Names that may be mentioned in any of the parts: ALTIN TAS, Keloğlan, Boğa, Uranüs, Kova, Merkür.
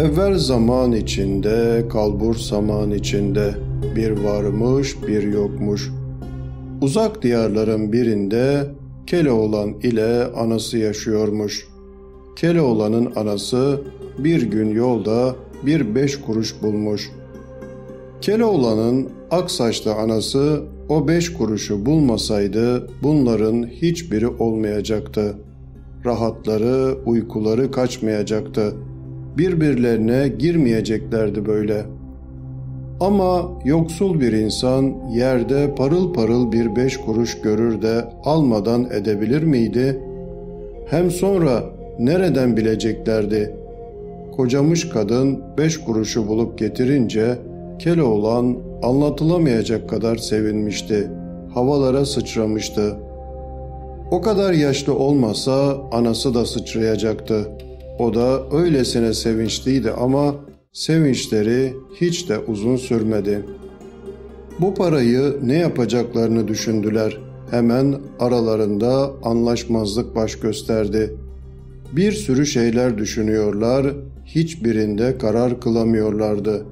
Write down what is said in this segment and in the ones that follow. Evvel zaman içinde, kalbur saman içinde, bir varmış bir yokmuş. Uzak diyarların birinde Keloğlan ile anası yaşıyormuş. Keloğlan'ın anası bir gün yolda bir 5 kuruş bulmuş. Keloğlan'ın ak saçlı anası o 5 kuruşu bulmasaydı bunların hiçbiri olmayacaktı. Rahatları, uykuları kaçmayacaktı. Birbirlerine girmeyeceklerdi böyle. Ama yoksul bir insan yerde parıl parıl bir 5 kuruş görür de almadan edebilir miydi? Hem sonra nereden bileceklerdi? Kocamış kadın 5 kuruşu bulup getirince Keloğlan anlatılamayacak kadar sevinmişti. Havalara sıçramıştı. O kadar yaşlı olmasa anası da sıçrayacaktı. O da öylesine sevinçliydi ama sevinçleri hiç de uzun sürmedi. Bu parayı ne yapacaklarını düşündüler. Hemen aralarında anlaşmazlık baş gösterdi. Bir sürü şeyler düşünüyorlar, hiçbirinde karar kılamıyorlardı.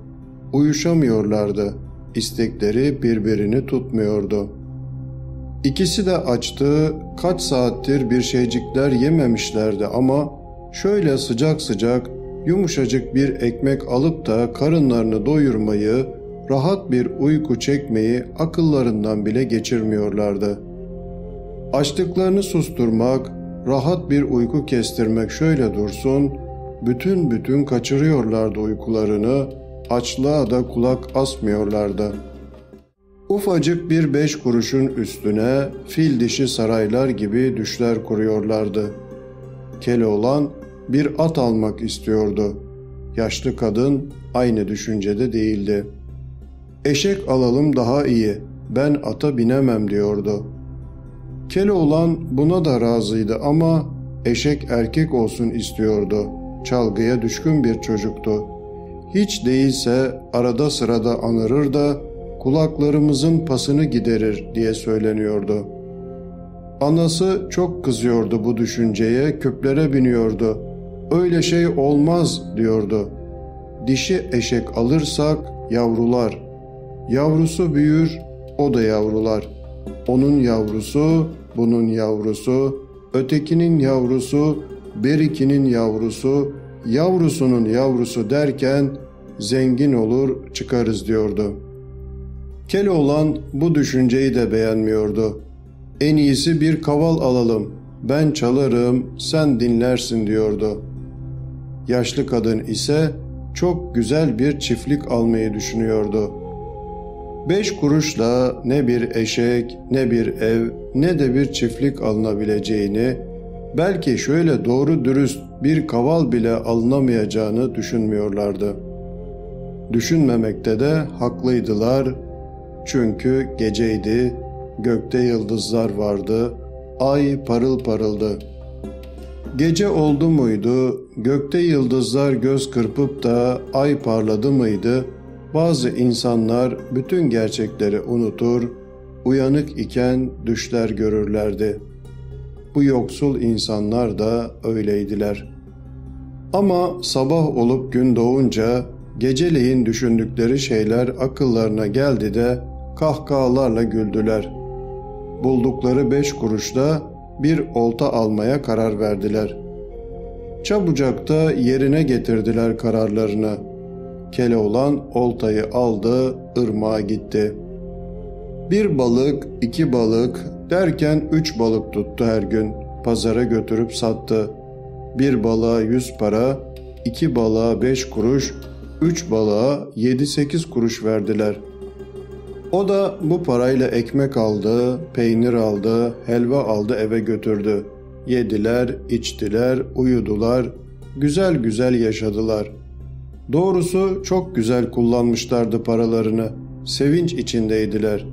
Uyuşamıyorlardı. İstekleri birbirini tutmuyordu. İkisi de açtı, kaç saattir bir şeycikler yememişlerdi ama şöyle sıcak sıcak, yumuşacık bir ekmek alıp da karınlarını doyurmayı, rahat bir uyku çekmeyi akıllarından bile geçirmiyorlardı. Açlıklarını susturmak, rahat bir uyku kestirmek şöyle dursun, bütün kaçırıyorlardı uykularını, açlığa da kulak asmıyorlardı. Ufacık bir 5 kuruşun üstüne fil dişi saraylar gibi düşler kuruyorlardı. Keloğlan bir at almak istiyordu. Yaşlı kadın aynı düşüncede değildi. Eşek alalım daha iyi, ben ata binemem diyordu. Keloğlan buna da razıydı ama eşek erkek olsun istiyordu. Çalgıya düşkün bir çocuktu. Hiç değilse arada sırada anırır da kulaklarımızın pasını giderir diye söyleniyordu. Anası çok kızıyordu bu düşünceye, küplere biniyordu. Öyle şey olmaz diyordu. Dişi eşek alırsak yavrular. Yavrusu büyür, o da yavrular. Onun yavrusu, bunun yavrusu, ötekinin yavrusu, berikinin yavrusu, yavrusunun yavrusu derken zengin olur çıkarız diyordu. Keloğlan bu düşünceyi de beğenmiyordu. En iyisi bir kaval alalım, ben çalarım, sen dinlersin diyordu. Yaşlı kadın ise çok güzel bir çiftlik almayı düşünüyordu. 5 kuruşla ne bir eşek, ne bir ev, ne de bir çiftlik alınabileceğini, belki şöyle doğru dürüst bir kaval bile alınamayacağını düşünmüyorlardı. Düşünmemekte de haklıydılar çünkü geceydi, gökte yıldızlar vardı, ay parıl parıldı. Gece oldu muydu, gökte yıldızlar göz kırpıp da ay parladı mıydı, bazı insanlar bütün gerçekleri unutur, uyanık iken düşler görürlerdi. Bu yoksul insanlar da öyleydiler. Ama sabah olup gün doğunca geceleyin düşündükleri şeyler akıllarına geldi de kahkahalarla güldüler. Buldukları 5 kuruşla bir olta almaya karar verdiler. Çabucak da yerine getirdiler kararlarını. Keloğlan oltayı aldı, ırmağa gitti. 1 balık, 2 balık derken 3 balık tuttu her gün. Pazara götürüp sattı. 1 balığa 100 para, 2 balığa 5 kuruş, 3 balığa 7-8 kuruş verdiler. O da bu parayla ekmek aldı, peynir aldı, helva aldı eve götürdü. Yediler, içtiler, uyudular, güzel güzel yaşadılar. Doğrusu çok güzel kullanmışlardı paralarını, sevinç içindeydiler.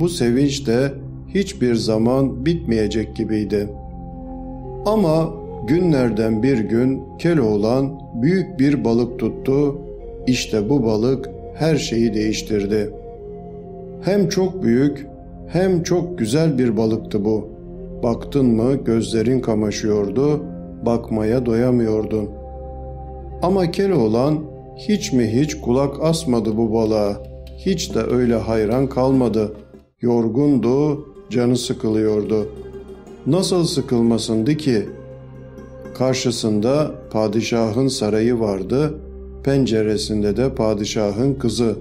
Bu sevinç de hiçbir zaman bitmeyecek gibiydi. Ama günlerden bir gün Keloğlan büyük bir balık tuttu, işte bu balık her şeyi değiştirdi. Hem çok büyük hem çok güzel bir balıktı bu. Baktın mı gözlerin kamaşıyordu, bakmaya doyamıyordun. Ama Keloğlan hiç mi hiç kulak asmadı bu balığa, hiç de öyle hayran kalmadı. Yorgundu, canı sıkılıyordu. Nasıl sıkılmasındı ki? Karşısında padişahın sarayı vardı, penceresinde de padişahın kızı.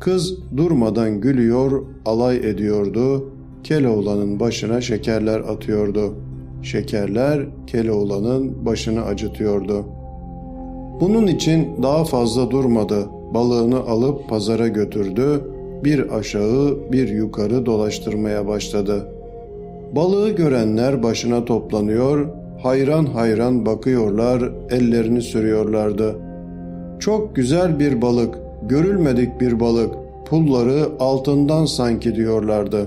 Kız durmadan gülüyor, alay ediyordu, Keloğlan'ın başına şekerler atıyordu. Şekerler Keloğlan'ın başını acıtıyordu. Bunun için daha fazla durmadı, balığını alıp pazara götürdü, bir aşağı bir yukarı dolaştırmaya başladı. Balığı görenler başına toplanıyor, hayran hayran bakıyorlar, ellerini sürüyorlardı. Çok güzel bir balık, görülmedik bir balık, pulları altından sanki diyorlardı.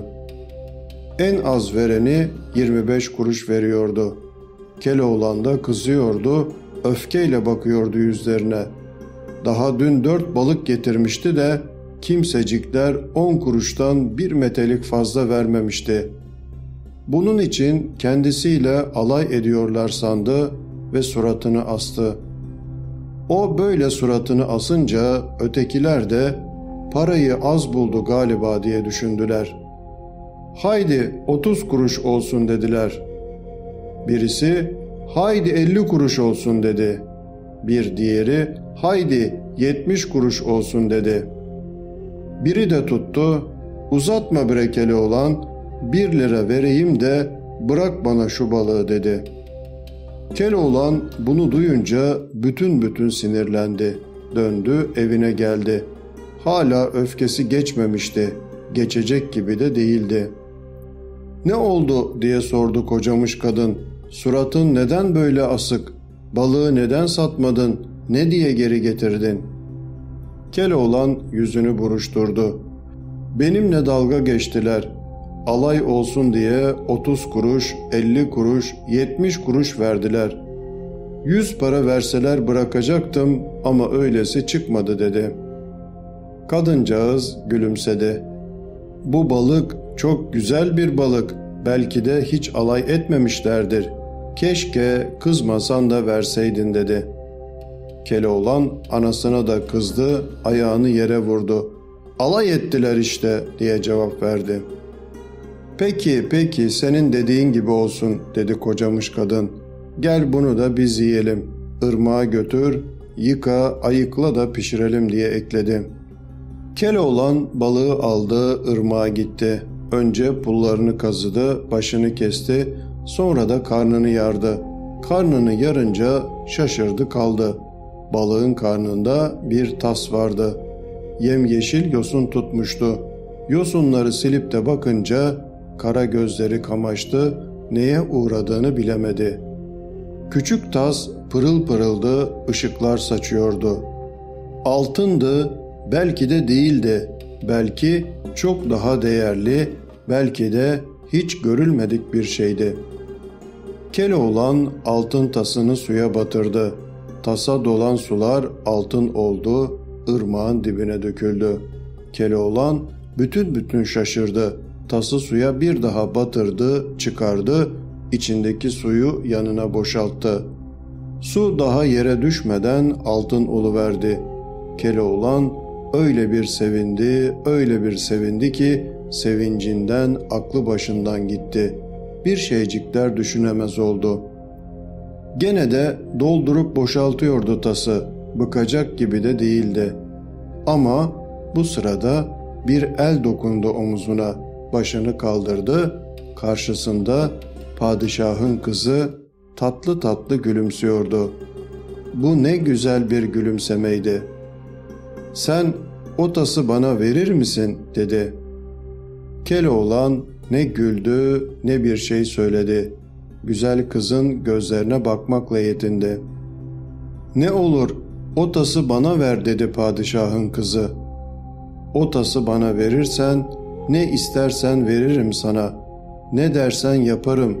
En az vereni 25 kuruş veriyordu. Keloğlan da kızıyordu, öfkeyle bakıyordu yüzlerine. Daha dün 4 balık getirmişti de kimsecikler 10 kuruştan bir metelik fazla vermemişti. Bunun için kendisiyle alay ediyorlar sandı ve suratını astı. O böyle suratını asınca ötekiler de parayı az buldu galiba diye düşündüler. Haydi 30 kuruş olsun dediler. Birisi haydi 50 kuruş olsun dedi. Bir diğeri haydi 70 kuruş olsun dedi. Biri de tuttu, uzatma bre Keloğlan, 1 lira vereyim de bırak bana şu balığı dedi. Keloğlan bunu duyunca bütün sinirlendi. Döndü, evine geldi. Hala öfkesi geçmemişti. Geçecek gibi de değildi. Ne oldu diye sordu kocamış kadın. Suratın neden böyle asık? Balığı neden satmadın? Ne diye geri getirdin? Keloğlan yüzünü buruşturdu. Benimle dalga geçtiler. Alay olsun diye 30 kuruş, 50 kuruş, 70 kuruş verdiler. 100 para verseler bırakacaktım ama öylesi çıkmadı dedi. Kadıncağız gülümsedi. Bu balık çok güzel bir balık. Belki de hiç alay etmemişlerdir. Keşke kızmasan da verseydin dedi. Keloğlan anasına da kızdı, ayağını yere vurdu. Alay ettiler işte diye cevap verdi. Peki senin dediğin gibi olsun dedi kocamış kadın. Gel bunu da biz yiyelim. Irmağa götür, yıka, ayıkla da pişirelim diye ekledi. Keloğlan balığı aldı, ırmağa gitti. Önce pullarını kazıdı, başını kesti, sonra da karnını yardı. Karnını yarınca şaşırdı kaldı. Balığın karnında bir tas vardı. Yemyeşil yosun tutmuştu. Yosunları silip de bakınca kara gözleri kamaştı, neye uğradığını bilemedi. Küçük tas pırıl pırıldı, ışıklar saçıyordu. Altındı, belki de değildi, belki çok daha değerli, belki de hiç görülmedik bir şeydi. Keloğlan altın tasını suya batırdı. Tasa dolan sular altın oldu, ırmağın dibine döküldü. Keloğlan bütün şaşırdı. Tası suya bir daha batırdı, çıkardı, içindeki suyu yanına boşalttı. Su daha yere düşmeden altın oluverdi. Keloğlan öyle bir sevindi ki sevincinden aklı başından gitti. Bir şeycikler düşünemez oldu. Gene de doldurup boşaltıyordu tası, bıkacak gibi de değildi. Ama bu sırada bir el dokundu omuzuna. Başını kaldırdı, karşısında padişahın kızı tatlı gülümsüyordu. Bu ne güzel bir gülümsemeydi. Sen o tası bana verir misin dedi. Keloğlan ne güldü ne bir şey söyledi. Güzel kızın gözlerine bakmakla yetindi. Ne olur o tası bana ver dedi padişahın kızı. O tası bana verirsen ne istersen veririm sana, ne dersen yaparım,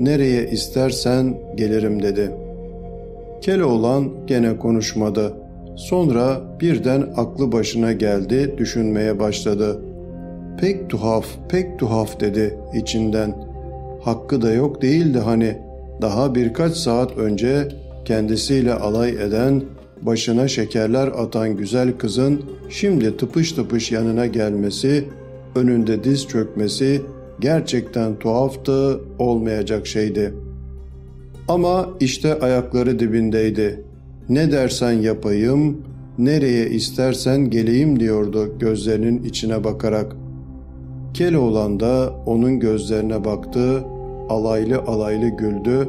nereye istersen gelirim dedi. Keloğlan gene konuşmadı. Sonra birden aklı başına geldi, düşünmeye başladı. Pek tuhaf dedi içinden. Hakkı da yok değildi hani. Daha birkaç saat önce kendisiyle alay eden, başına şekerler atan güzel kızın şimdi tıpış tıpış yanına gelmesi, önünde diz çökmesi gerçekten tuhaftı, olmayacak şeydi. Ama işte ayakları dibindeydi. Ne dersen yapayım, nereye istersen geleyim diyordu gözlerinin içine bakarak. Keloğlan da onun gözlerine baktı, alaylı alaylı güldü,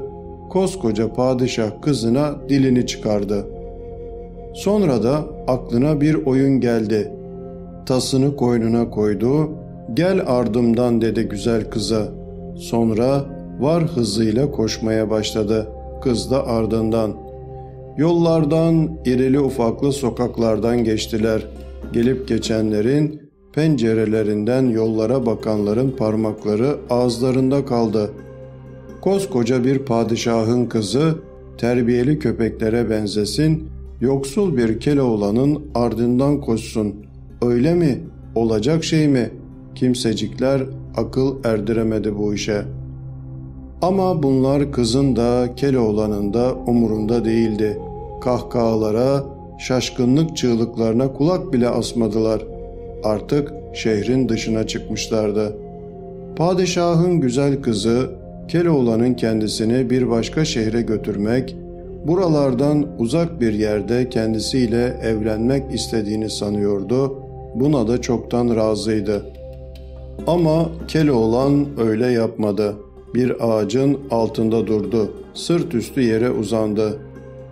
koskoca padişah kızına dilini çıkardı. Sonra da aklına bir oyun geldi. Tasını koynuna koydu, "Gel ardımdan" dedi güzel kıza. Sonra var hızıyla koşmaya başladı, kız da ardından. Yollardan, irili ufaklı sokaklardan geçtiler. Gelip geçenlerin, pencerelerinden yollara bakanların parmakları ağızlarında kaldı. Koskoca bir padişahın kızı, terbiyeli köpeklere benzesin, yoksul bir Keloğlan'ın ardından koşsun. Öyle mi? Olacak şey mi? Kimsecikler akıl erdiremedi bu işe. Ama bunlar kızın da Keloğlan'ın da umurunda değildi. Kahkahalara, şaşkınlık çığlıklarına kulak bile asmadılar. Artık şehrin dışına çıkmışlardı. Padişahın güzel kızı, Keloğlan'ın kendisini bir başka şehre götürmek, buralardan uzak bir yerde kendisiyle evlenmek istediğini sanıyordu. Buna da çoktan razıydı. Ama Keloğlan öyle yapmadı. Bir ağacın altında durdu. Sırt üstü yere uzandı.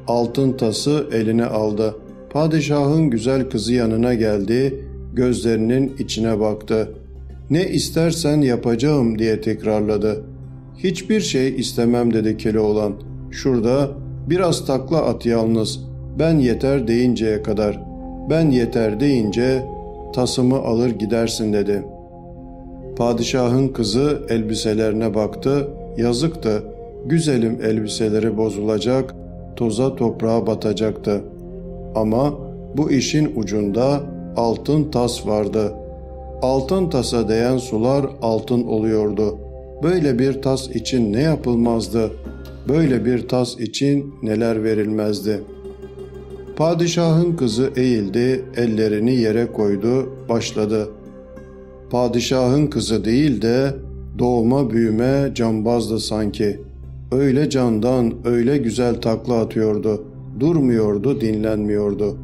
Altın tası eline aldı. Padişahın güzel kızı yanına geldi. Gözlerinin içine baktı. "Ne istersen yapacağım" diye tekrarladı. "Hiçbir şey istemem" dedi Keloğlan. "Şurada biraz takla at yalnız. Ben yeter deyinceye kadar. Ben yeter deyince tasımı alır gidersin" dedi. Padişahın kızı elbiselerine baktı. Yazıktı. Güzelim elbiseleri bozulacak, toza toprağa batacaktı. Ama bu işin ucunda altın tas vardı. Altın tasa değen sular altın oluyordu. Böyle bir tas için ne yapılmazdı? Böyle bir tas için neler verilmezdi? Padişahın kızı eğildi, ellerini yere koydu, başladı. Padişahın kızı değil de doğma büyüme cambazdı sanki. Öyle candan, öyle güzel takla atıyordu. Durmuyordu, dinlenmiyordu.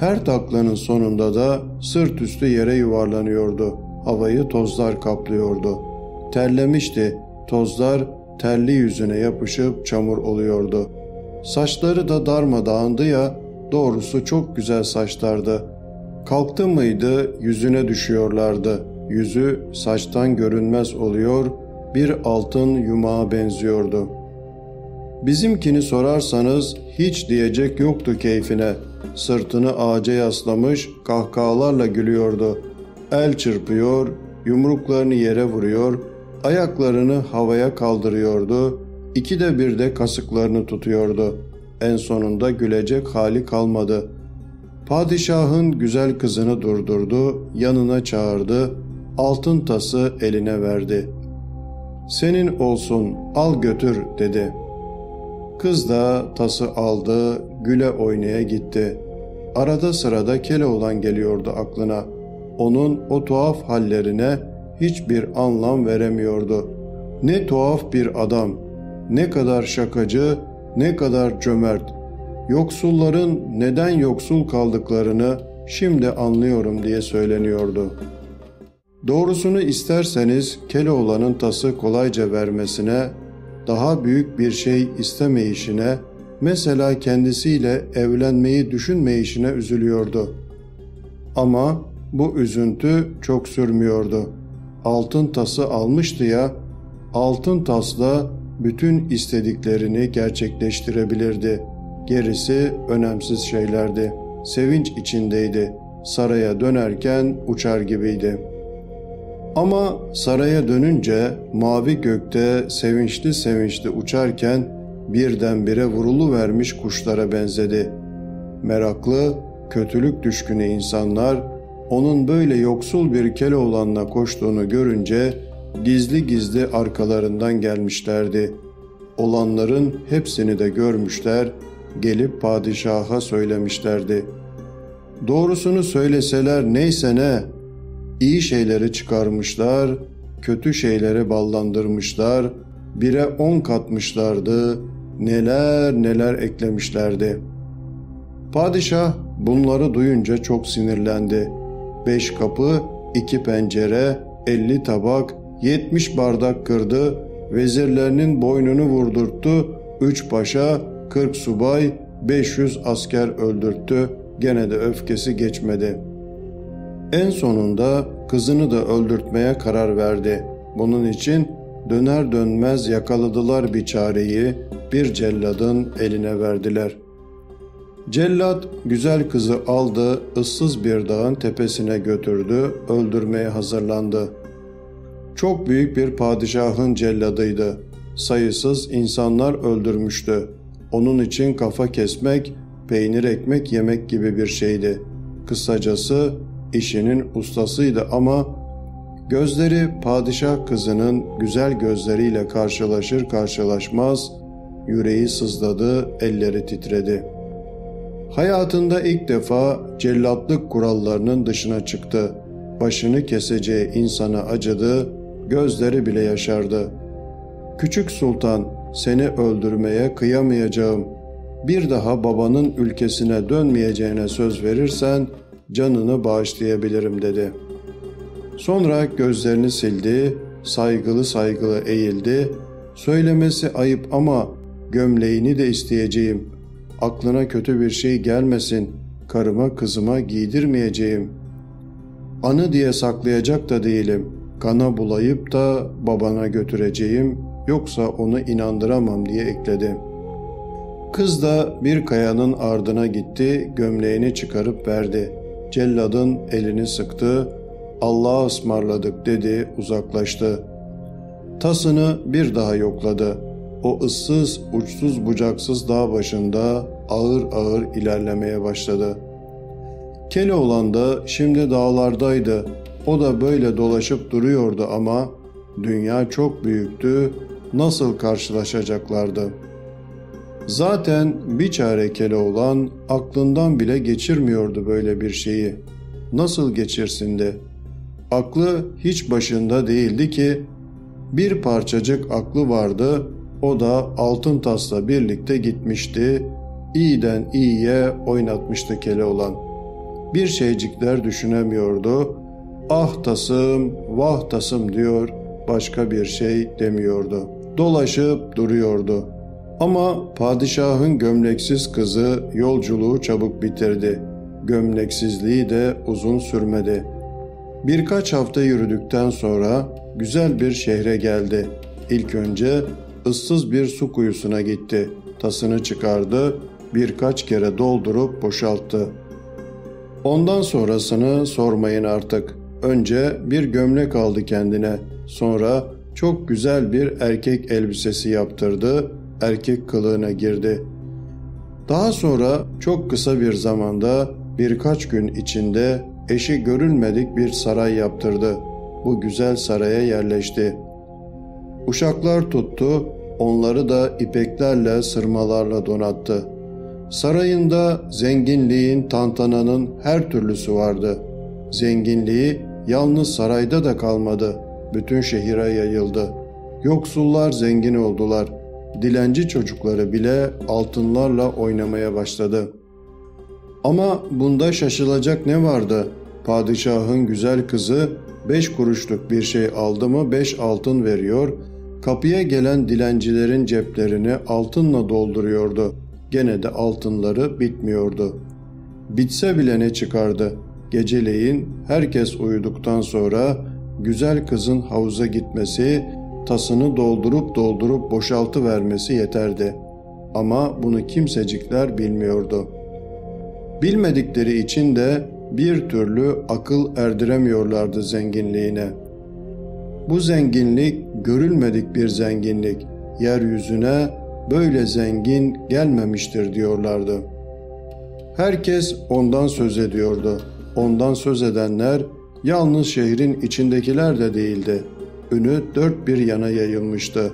Her taklanın sonunda da sırt üstü yere yuvarlanıyordu. Havayı tozlar kaplıyordu. Terlemişti. Tozlar terli yüzüne yapışıp çamur oluyordu. Saçları da darmadağındı ya, doğrusu çok güzel saçlardı. Kalktı mıydı yüzüne düşüyorlardı. Yüzü saçtan görünmez oluyor, bir altın yumağa benziyordu. Bizimkini sorarsanız hiç diyecek yoktu keyfine. Sırtını ağaca yaslamış kahkahalarla gülüyordu. El çırpıyor, yumruklarını yere vuruyor, ayaklarını havaya kaldırıyordu, ikide bir de kasıklarını tutuyordu. En sonunda gülecek hali kalmadı. Padişahın güzel kızını durdurdu, yanına çağırdı, altın tası eline verdi. "Senin olsun, al götür" dedi. Kız da tası aldı, güle oynaya gitti. Arada sırada Keloğlan geliyordu aklına. Onun o tuhaf hallerine hiçbir anlam veremiyordu. Ne tuhaf bir adam, ne kadar şakacı, ne kadar cömert. Yoksulların neden yoksul kaldıklarını şimdi anlıyorum diye söyleniyordu. Doğrusunu isterseniz Keloğlan'ın tası kolayca vermesine, daha büyük bir şey istemeyişine, mesela kendisiyle evlenmeyi düşünmeyişine üzülüyordu. Ama bu üzüntü çok sürmüyordu. Altın tası almıştı ya, altın tasla bütün istediklerini gerçekleştirebilirdi. Gerisi önemsiz şeylerdi. Sevinç içindeydi. Saraya dönerken uçar gibiydi. Ama saraya dönünce mavi gökte sevinçli sevinçli uçarken birdenbire vuruluvermiş kuşlara benzedi. Meraklı, kötülük düşkünü insanlar onun böyle yoksul bir Keloğlan'la koştuğunu görünce gizli gizli arkalarından gelmişlerdi. olanların hepsini de görmüşler, gelip padişaha söylemişlerdi. Doğrusunu söyleseler neyse ne, iyi şeyleri çıkarmışlar, kötü şeyleri ballandırmışlar, bire 10 katmışlardı, neler neler eklemişlerdi. Padişah bunları duyunca çok sinirlendi. 5 kapı, 2 pencere, 50 tabak, 70 bardak kırdı, vezirlerinin boynunu vurdurttu, 3 paşa, 40 subay, 500 asker öldürttü, gene de öfkesi geçmedi. En sonunda kızını da öldürtmeye karar verdi. Bunun için döner dönmez yakaladılar biçareyi, bir celladın eline verdiler. Cellat güzel kızı aldı, ıssız bir dağın tepesine götürdü, öldürmeye hazırlandı. Çok büyük bir padişahın celladıydı. Sayısız insanlar öldürmüştü. Onun için kafa kesmek, peynir ekmek yemek gibi bir şeydi. Kısacası işinin ustasıydı ama gözleri padişah kızının güzel gözleriyle karşılaşır karşılaşmaz yüreği sızladı, elleri titredi. Hayatında ilk defa cellatlık kurallarının dışına çıktı. Başını keseceği insana acıdı, gözleri bile yaşardı. "Küçük sultan, seni öldürmeye kıyamayacağım. Bir daha babanın ülkesine dönmeyeceğine söz verirsen canını bağışlayabilirim," dedi. Sonra gözlerini sildi, saygılı saygılı eğildi. "Söylemesi ayıp ama gömleğini de isteyeceğim. Aklına kötü bir şey gelmesin. Karıma kızıma giydirmeyeceğim. Anı diye saklayacak da değilim. Kana bulayıp da babana götüreceğim. Yoksa onu inandıramam," diye ekledi. Kız da bir kayanın ardına gitti, gömleğini çıkarıp verdi. Celladın elini sıktı, "Allah'a ısmarladık," dedi, uzaklaştı. Tasını bir daha yokladı. O ıssız, uçsuz bucaksız dağ başında ağır ağır ilerlemeye başladı. Keloğlan da şimdi dağlardaydı. O da böyle dolaşıp duruyordu ama dünya çok büyüktü, nasıl karşılaşacaklardı? Zaten biçare Keloğlan aklından bile geçirmiyordu böyle bir şeyi. Nasıl geçirsin de? Aklı hiç başında değildi ki, bir parçacık aklı vardı, o da altın tasla birlikte gitmişti, iyiden iyiye oynatmıştı Keloğlan. Bir şeycikler düşünemiyordu, "Ah tasım, vah tasım," diyor, başka bir şey demiyordu. Dolaşıp duruyordu. Ama padişahın gömleksiz kızı yolculuğu çabuk bitirdi. Gömleksizliği de uzun sürmedi. Birkaç hafta yürüdükten sonra güzel bir şehre geldi. İlk önce ıssız bir su kuyusuna gitti. Tasını çıkardı, birkaç kere doldurup boşalttı. Ondan sonrasını sormayın artık. Önce bir gömlek aldı kendine. Sonra çok güzel bir erkek elbisesi yaptırdı, erkek kılığına girdi. Daha sonra çok kısa bir zamanda, birkaç gün içinde eşi görülmedik bir saray yaptırdı. Bu güzel saraya yerleşti. Uşaklar tuttu, onları da ipeklerle, sırmalarla donattı. Sarayında zenginliğin, tantananın her türlüsü vardı. Zenginliği yalnız sarayda da kalmadı. Bütün şehire yayıldı. Yoksullar zengin oldular. Dilenci çocukları bile altınlarla oynamaya başladı. Ama bunda şaşılacak ne vardı? Padişahın güzel kızı 5 kuruşluk bir şey aldı mı 5 altın veriyor, kapıya gelen dilencilerin ceplerini altınla dolduruyordu. Gene de altınları bitmiyordu. Bitse bile ne çıkardı? Geceleyin herkes uyuduktan sonra güzel kızın havuza gitmesi, tasını doldurup boşaltıvermesi yeterdi. Ama bunu kimsecikler bilmiyordu. Bilmedikleri için de bir türlü akıl erdiremiyorlardı zenginliğine. Bu zenginlik görülmedik bir zenginlik. Yeryüzüne böyle zengin gelmemiştir diyorlardı. Herkes ondan söz ediyordu. Ondan söz edenler yalnız şehrin içindekiler de değildi. Ünü dört bir yana yayılmıştı.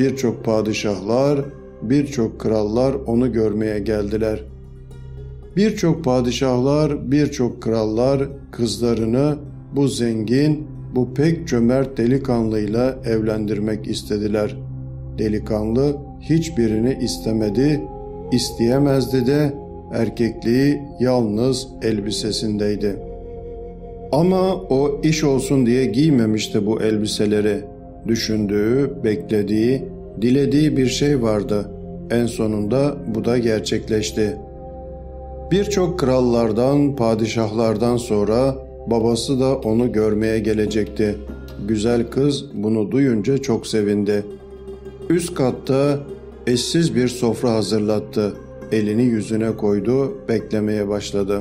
Birçok padişahlar, birçok krallar onu görmeye geldiler. Birçok padişahlar, birçok krallar kızlarını bu zengin, bu pek cömert delikanlıyla evlendirmek istediler. Delikanlı hiçbirini istemedi, isteyemezdi de erkekliği yalnız elbisesindeydi. Ama o iş olsun diye giymemişti bu elbiseleri. Düşündüğü, beklediği, dilediği bir şey vardı. En sonunda bu da gerçekleşti. Birçok krallardan, padişahlardan sonra babası da onu görmeye gelecekti. Güzel kız bunu duyunca çok sevindi. Üst katta eşsiz bir sofra hazırlattı. Elini yüzüne koydu, beklemeye başladı.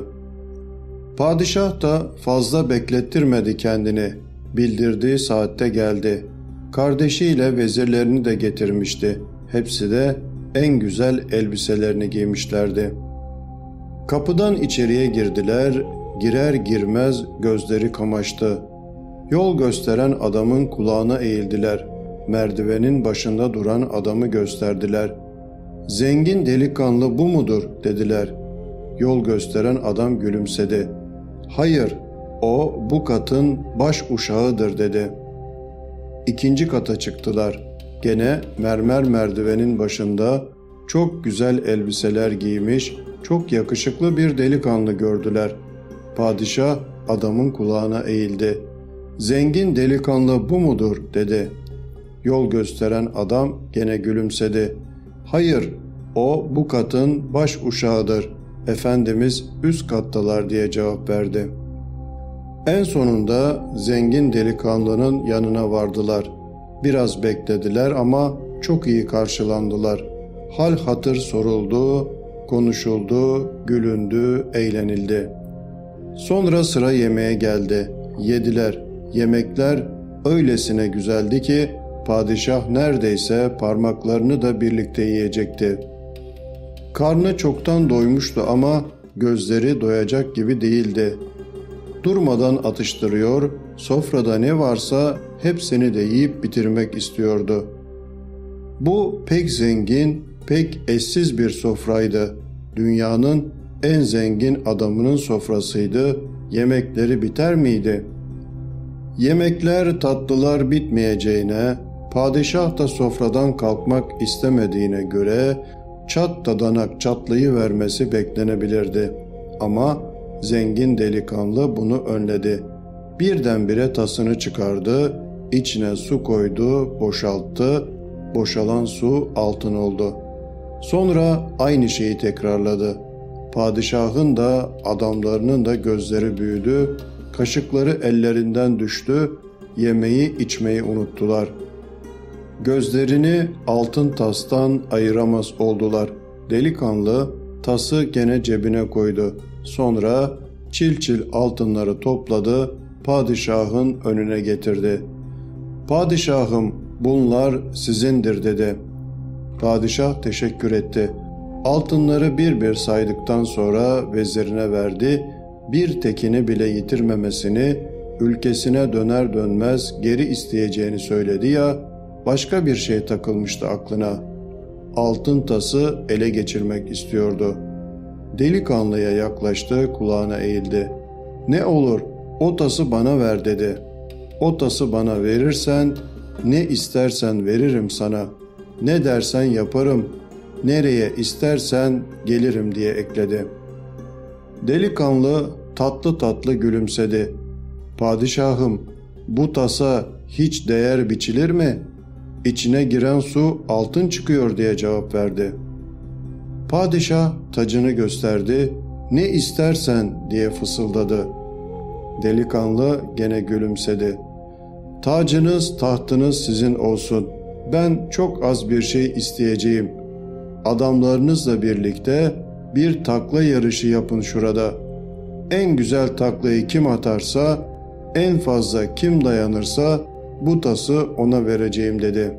Padişah da fazla beklettirmedi kendini. Bildirdiği saatte geldi. Kardeşiyle vezirlerini de getirmişti. Hepsi de en güzel elbiselerini giymişlerdi. Kapıdan içeriye girdiler. Girer girmez gözleri kamaştı. Yol gösteren adamın kulağına eğildiler. Merdivenin başında duran adamı gösterdiler. "Zengin delikanlı bu mudur?" dediler. Yol gösteren adam gülümsedi. "Hayır, o bu katın baş uşağıdır," dedi. İkinci kata çıktılar. Gene mermer merdivenin başında çok güzel elbiseler giymiş, çok yakışıklı bir delikanlı gördüler. Padişah adamın kulağına eğildi. "Zengin delikanlı bu mudur?" dedi. Yol gösteren adam gene gülümsedi. "Hayır, o bu katın baş uşağıdır. Efendimiz üst kattalar," diye cevap verdi. En sonunda zengin delikanlının yanına vardılar. Biraz beklediler ama çok iyi karşılandılar. Hal hatır soruldu, konuşuldu, gülündü, eğlenildi. Sonra sıra yemeğe geldi. Yediler. Yemekler öylesine güzeldi ki padişah neredeyse parmaklarını da birlikte yiyecekti. Karnı çoktan doymuştu ama gözleri doyacak gibi değildi. Durmadan atıştırıyor, sofrada ne varsa hepsini de yiyip bitirmek istiyordu. Bu pek zengin, pek eşsiz bir sofraydı. Dünyanın en zengin adamının sofrasıydı. Yemekleri biter miydi? Yemekler, tatlılar bitmeyeceğine, padişah da sofradan kalkmak istemediğine göre çat dadanak çatlayıvermesi beklenebilirdi. Ama zengin delikanlı bunu önledi. Birdenbire tasını çıkardı, içine su koydu, boşalttı. Boşalan su altın oldu. Sonra aynı şeyi tekrarladı. Padişahın da adamlarının da gözleri büyüdü, kaşıkları ellerinden düştü, yemeği içmeyi unuttular. Gözlerini altın tastan ayıramaz oldular. Delikanlı tası gene cebine koydu. Sonra çil çil altınları topladı, padişahın önüne getirdi. "Padişahım, bunlar sizindir," dedi. Padişah teşekkür etti. Altınları bir bir saydıktan sonra vezirine verdi, bir tekini bile yitirmemesini, ülkesine döner dönmez geri isteyeceğini söyledi ya, başka bir şey takılmıştı aklına. Altın tası ele geçirmek istiyordu. Delikanlıya yaklaştı, kulağına eğildi. "Ne olur o tası bana ver," dedi. "O tası bana verirsen ne istersen veririm sana, ne dersen yaparım, nereye istersen gelirim," diye ekledi. Delikanlı tatlı tatlı gülümsedi. "Padişahım, bu tasa hiç değer biçilir mi? İçine giren su altın çıkıyor," diye cevap verdi. Padişah tacını gösterdi. "Ne istersen," diye fısıldadı. Delikanlı gene gülümsedi. "Tacınız, tahtınız sizin olsun. Ben çok az bir şey isteyeceğim. Adamlarınızla birlikte bir takla yarışı yapın şurada. En güzel taklayı kim atarsa, en fazla kim dayanırsa bu tası ona vereceğim," dedi.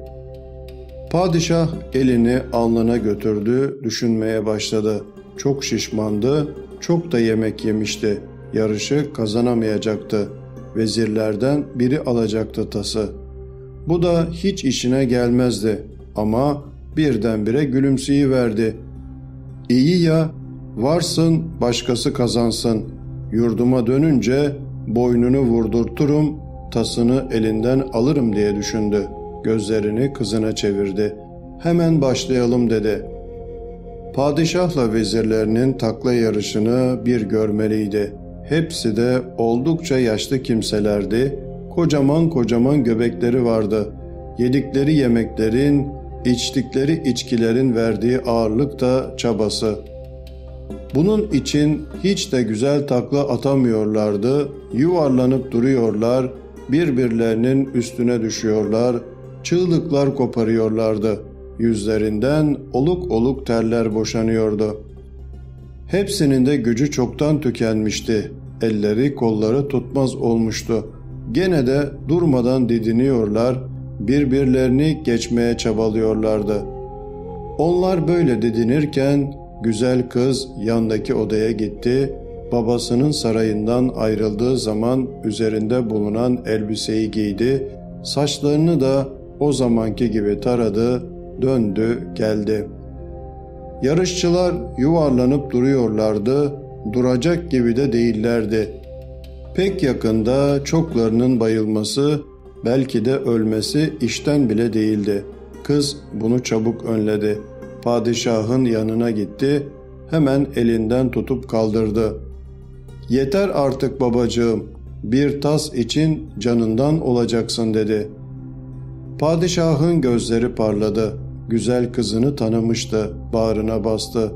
Padişah elini alnına götürdü, düşünmeye başladı. Çok şişmandı, çok da yemek yemişti. Yarışı kazanamayacaktı. Vezirlerden biri alacaktı tası. Bu da hiç işine gelmezdi. ama birdenbire gülümseyiverdi. İyi ya, varsın başkası kazansın, yurduma dönünce boynunu vurdurturum, tasını elinden alırım diye düşündü. Gözlerini kızına çevirdi. Hemen başlayalım dedi. Padişahla vezirlerinin takla yarışını bir görmeliydi. Hepsi de oldukça yaşlı kimselerdi. Kocaman kocaman göbekleri vardı. Yedikleri yemeklerin, içtikleri içkilerin verdiği ağırlık da çabası. Bunun için hiç de güzel takla atamıyorlardı. Yuvarlanıp duruyorlar, birbirlerinin üstüne düşüyorlar, çığlıklar koparıyorlardı. Yüzlerinden oluk oluk terler boşanıyordu. Hepsinin de gücü çoktan tükenmişti. Elleri kolları tutmaz olmuştu. Gene de durmadan didiniyorlar, birbirlerini geçmeye çabalıyorlardı. Onlar böyle didinirken güzel kız yandaki odaya gitti. Babasının sarayından ayrıldığı zaman üzerinde bulunan elbiseyi giydi. Saçlarını da o zamanki gibi taradı, döndü, geldi. Yarışçılar yuvarlanıp duruyorlardı, duracak gibi de değillerdi. Pek yakında çoklarının bayılması, belki de ölmesi işten bile değildi. Kız bunu çabuk önledi. Padişahın yanına gitti, hemen elinden tutup kaldırdı. "Yeter artık babacığım, bir tas için canından olacaksın" dedi. Padişahın gözleri parladı. Güzel kızını tanımıştı, bağrına bastı.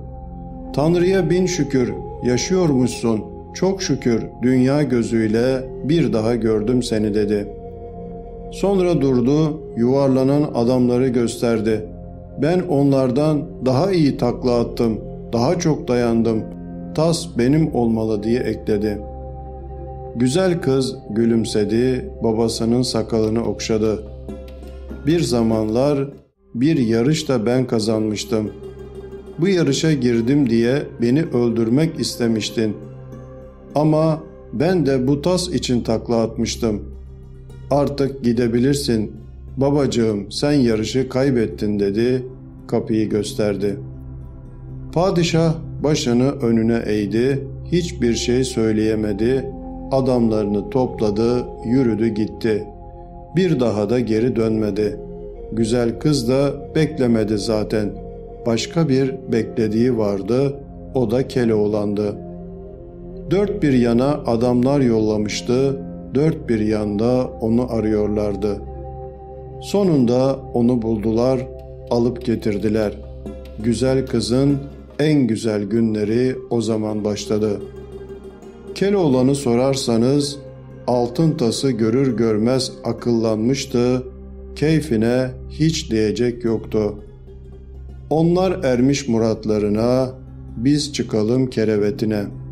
"Tanrı'ya bin şükür, yaşıyormuşsun, çok şükür, dünya gözüyle bir daha gördüm seni" dedi. Sonra durdu, yuvarlanan adamları gösterdi. "Ben onlardan daha iyi takla attım, daha çok dayandım, tas benim olmalı" diye ekledi. Güzel kız gülümsedi, babasının sakalını okşadı. "Bir zamanlar bir yarışta ben kazanmıştım. Bu yarışa girdim diye beni öldürmek istemiştin. Ama ben de bu tas için takla atmıştım. Artık gidebilirsin. Babacığım, sen yarışı kaybettin" dedi, kapıyı gösterdi. Padişah başını önüne eğdi, hiçbir şey söyleyemedi, adamlarını topladı, yürüdü gitti. Bir daha da geri dönmedi. Güzel kız da beklemedi zaten. Başka bir beklediği vardı, o da Keloğlan'dı. Dört bir yana adamlar yollamıştı, dört bir yanda onu arıyorlardı. Sonunda onu buldular, alıp getirdiler. Güzel kızın en güzel günleri o zaman başladı. Keloğlan'ı sorarsanız, altın tası görür görmez akıllanmıştı, keyfine hiç diyecek yoktu. Onlar ermiş muratlarına, biz çıkalım kerevetine.